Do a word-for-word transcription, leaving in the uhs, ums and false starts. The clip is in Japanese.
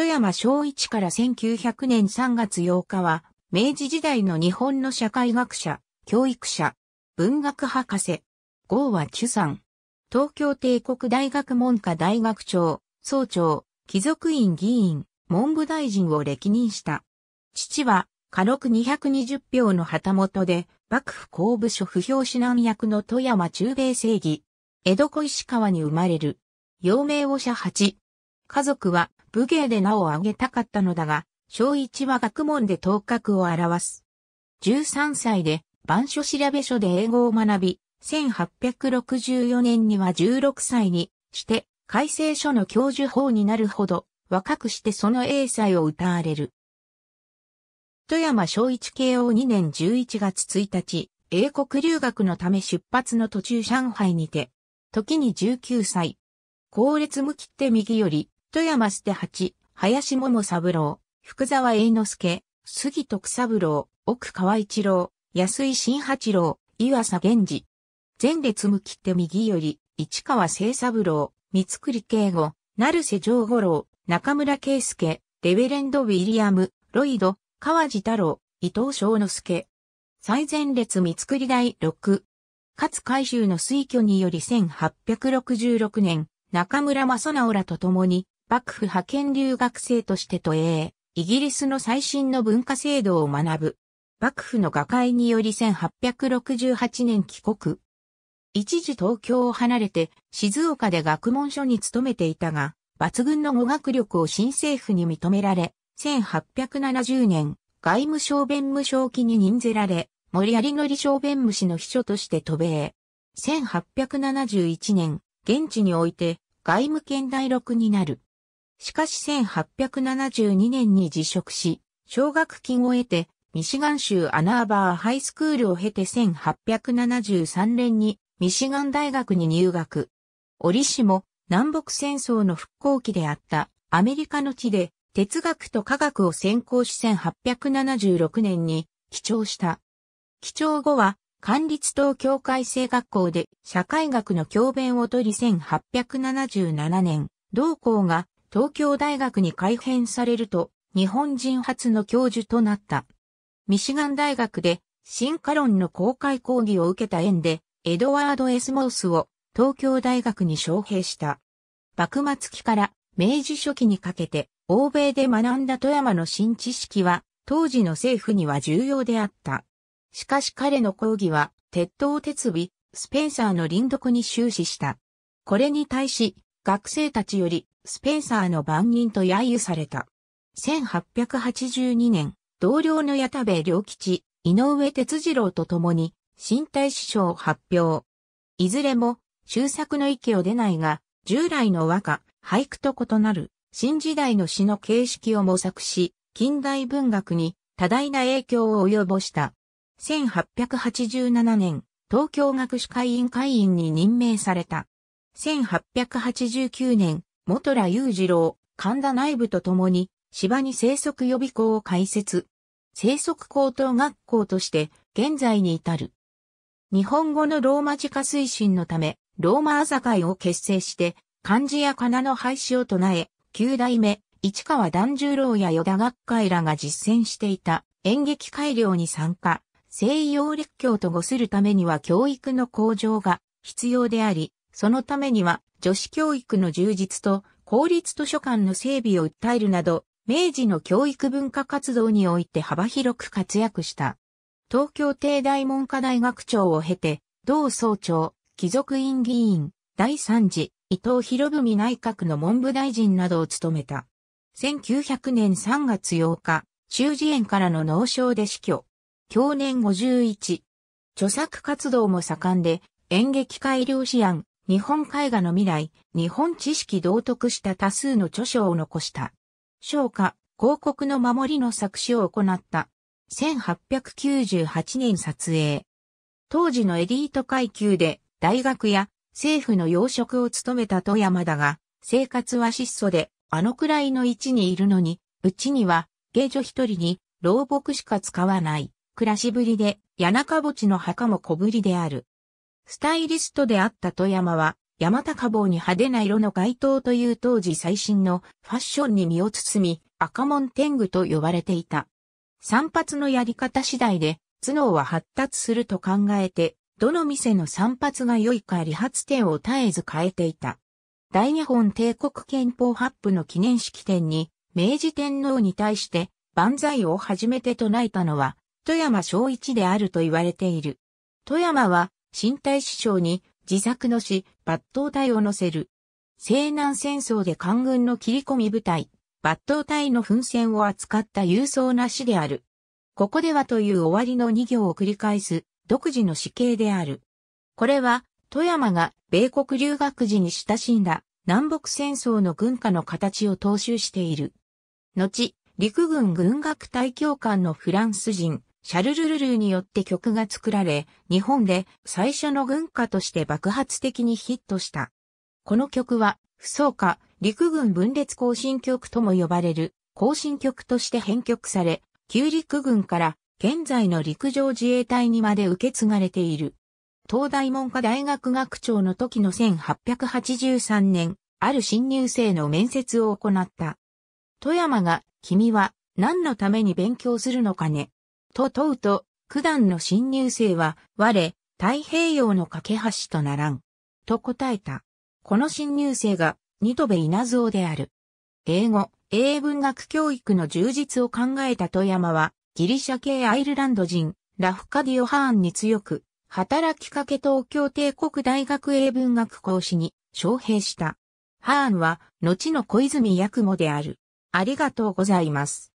鳩山正一からせんきゅうひゃくねんさんがつようかは、明治時代の日本の社会学者、教育者、文学博士、郷和珠さん、東京帝国大学文科大学長、総長、貴族院議員、文部大臣を歴任した。父は、家禄にひゃくにじゅっぴょうの旗本で、幕府工部諸不評指南役の富山忠兵衛正義、江戸小石川に生まれる。幼名を社八。家族は武芸で名を上げたかったのだが、正一は学問で頭角を現す。じゅうさんさいで番所調べ所で英語を学び、せんはっぴゃくろくじゅうよねんにはじゅうろくさいにして、開成所の教授法になるほど、若くしてその英才を歌われる。鳩山正一慶応にねんじゅういちがつついたち、英国留学のため出発の途中上海にて、時にじゅうきゅうさい。後列向きって右より、鳩山捨八、林桃三郎、福沢栄之助、杉徳三郎、奥川一郎、安井新八郎、岩佐源次。前列向きって右より、市川清三郎、三栗圭吾、成瀬丈五郎、中村圭介、レベレンド・ウィリアム、ロイド、川地太郎、伊藤章之助。最前列三栗第六。勝海舟の推挙によりせんはっぴゃくろくじゅうろくねん、中村正直らと共に、幕府派遣留学生として渡英、イギリスの最新の文化制度を学ぶ。幕府の瓦解によりせんはっぴゃくろくじゅうはちねん帰国。一時東京を離れて、静岡で学問所に勤めていたが、抜群の語学力を新政府に認められ、せんはっぴゃくななじゅうねん、外務省弁務省記に任ぜられ、森有則小弁務司の秘書として渡米。せんはっぴゃくななじゅういちねん、現地において外務県第六になる。しかしせんはっぴゃくななじゅうにねんに辞職し、奨学金を得て、ミシガン州アンアーバーハイスクールを経てせんはっぴゃくななじゅうさんねんにミシガン大学に入学。折しも南北戦争の復興期であったアメリカの地で哲学と科学を専攻しせんはっぴゃくななじゅうろくねんに帰朝した。帰朝後は、管律東京開成学校で社会学の教鞭を取りせんはっぴゃくななじゅうななねん、同校が東京大学に改編されると、日本人初の教授となった。ミシガン大学で進化論の公開講義を受けた縁で、エドワード・エス・モースを東京大学に招聘した。幕末期から明治初期にかけて、欧米で学んだ鳩山の新知識は、当時の政府には重要であった。しかし彼の講義は、鉄頭鉄尾、スペンサーの輪読に終始した。これに対し、学生たちより、スペンサーの番人と揶揄された。せんはっぴゃくはちじゅうにねん、同僚の谷田部良吉、井上哲次郎と共に、新体詩書を発表。いずれも、終作の域を出ないが、従来の和歌、俳句と異なる、新時代の詩の形式を模索し、近代文学に多大な影響を及ぼした。せんはっぴゃくはちじゅうななねん、東京学士会員会員に任命された。せんはっぴゃくはちじゅうきゅうねん、元良裕次郎、神田内部と共に、芝に生息予備校を開設。生息高等学校として、現在に至る。日本語のローマ字化推進のため、ローマ字会を結成して、漢字や仮名の廃止を唱え、きゅうだいめ、市川團十郎や依田学会らが実践していた演劇改良に参加。西洋列強と語するためには教育の向上が必要であり、そのためには女子教育の充実と公立図書館の整備を訴えるなど、明治の教育文化活動において幅広く活躍した。東京帝大文科大学長を経て、同総長、貴族院議員、だいさんじ、伊藤博文内閣の文部大臣などを務めた。せんきゅうひゃくねんさんがつようか、中耳炎からの脳症で死去。享年ごじゅういち。著作活動も盛んで、演劇改良思案、日本絵画の未来、日本知識道徳した多数の著書を残した。商家、広告の守りの作詞を行った。せんはっぴゃくきゅうじゅうはちねん撮影。当時のエリート階級で、大学や政府の要職を務めた鳩山だが、生活は質素で、あのくらいの位置にいるのに、うちには、下女一人に、老木しか使わない。暮らしぶりで、谷中墓地の墓も小ぶりである。スタイリストであった鳩山は、山高帽に派手な色の街灯という当時最新のファッションに身を包み、赤門天狗と呼ばれていた。散髪のやり方次第で、頭脳は発達すると考えて、どの店の散髪が良いか理髪店を絶えず変えていた。大日本帝国憲法発布の記念式典に、明治天皇に対して、万歳を初めて唱えたのは、富山正一であると言われている。富山は、新体師匠に、自作の詩、抜刀隊を載せる。西南戦争で官軍の切り込み部隊、抜刀隊の奮戦を扱った勇壮な詩である。ここではという終わりのに行を繰り返す、独自の詩形である。これは、富山が米国留学時に親しんだ、南北戦争の軍歌の形を踏襲している。後、陸軍軍楽隊教官のフランス人、シャルル・ルルーによって曲が作られ、日本で最初の軍歌として爆発的にヒットした。この曲は、扶桑歌、陸軍分裂行進曲とも呼ばれる、行進曲として編曲され、旧陸軍から現在の陸上自衛隊にまで受け継がれている。東大文科大学学長の時のせんはっぴゃくはちじゅうさんねん、ある新入生の面接を行った。富山が、君は何のために勉強するのかね。と問うと、九段の新入生は、我、太平洋の架け橋とならん。と答えた。この新入生が、新渡戸稲造である。英語、英文学教育の充実を考えた富山は、ギリシャ系アイルランド人、ラフカディオ・ハーンに強く、働きかけ東京帝国大学英文学講師に、招聘した。ハーンは、後の小泉八雲である。ありがとうございます。